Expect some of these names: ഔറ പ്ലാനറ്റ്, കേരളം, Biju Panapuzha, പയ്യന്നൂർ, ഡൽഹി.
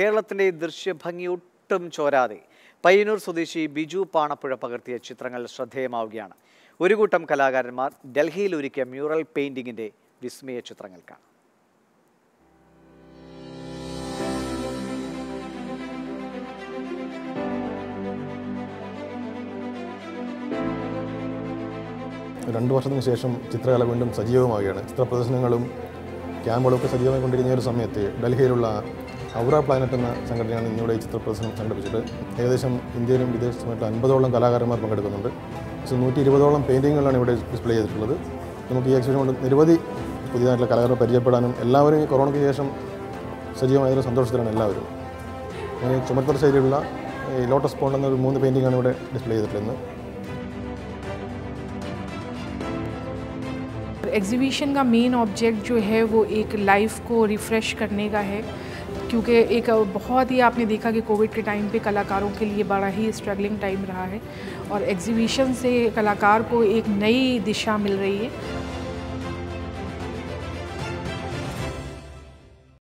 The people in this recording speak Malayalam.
കേരളത്തിന്റെ ദൃശ്യഭംഗി ഒട്ടും ചോരാതെ പയ്യന്നൂർ സ്വദേശി ബിജു പാണപ്പുഴ പകർത്തിയ ചിത്രങ്ങൾ ശ്രദ്ധേയമാവുകയാണ്. ഒരു കൂട്ടം കലാകാരന്മാർ ഡൽഹിയിൽ ഒരുക്കിയ മ്യൂറൽ പെയിന്റിംഗിന്റെ വിസ്മയ ചിത്രങ്ങൾ കാണാം. രണ്ട് വർഷത്തിന് ശേഷം ചിത്രകല വീണ്ടും സജീവമാവുകയാണ്. ചിത്രപ്രദർശനങ്ങളും ക്യാമ്പുകളൊക്കെ സജീവമായി കൊണ്ടിരിക്കുന്ന ഒരു സമയത്ത് ഡൽഹിയിലുള്ള ഔറ പ്ലാനറ്റ് എന്ന സംഘടനയാണ് ഇന്നിവിടെ ഈ ചിത്രപ്രദർശനം സംഘടിപ്പിച്ചത്. ഏകദേശം ഇന്ത്യയിലും വിദേശത്തുമായിട്ട് 50ഓളം കലാകാരന്മാർ പങ്കെടുക്കുന്നുണ്ട്. 120ഓളം പെയിൻറ്റിങ്ങുകളാണ് ഇവിടെ ഡിസ്പ്ലേ ചെയ്തിട്ടുള്ളത്. നമുക്ക് ഈ എക്സിബിഷൻ കൊണ്ട് നിരവധി പുതിയതായിട്ടുള്ള കലാകാരന്മാർ പരിചയപ്പെടാനും എല്ലാവരും കൊറോണയ്ക്ക് ശേഷം സജീവമായൊരു സന്തോഷത്തിലാണ് എല്ലാവരും. ചുമത്തറ ശൈലിയുള്ള ലോട്ടസ് പോണ്ട് എന്നൊരു 3 പെയിൻറ്റിങ്ങാണ് ഇവിടെ ഡിസ്പ്ലേ ചെയ്തിട്ടുള്ളത്. एग्जीबिशन का मेन ऑब्जेक्ट जो है वो एक लाइफ को रिफ़्रेश करने का है, क्योंकि एक बहुत ही आपने देखा कि कोविड के टाइम पे कलाकारों के लिए बड़ा ही स्ट्रगलिंग टाइम रहा है और एग्जीबिशन से कलाकार को एक नई दिशा मिल रही है।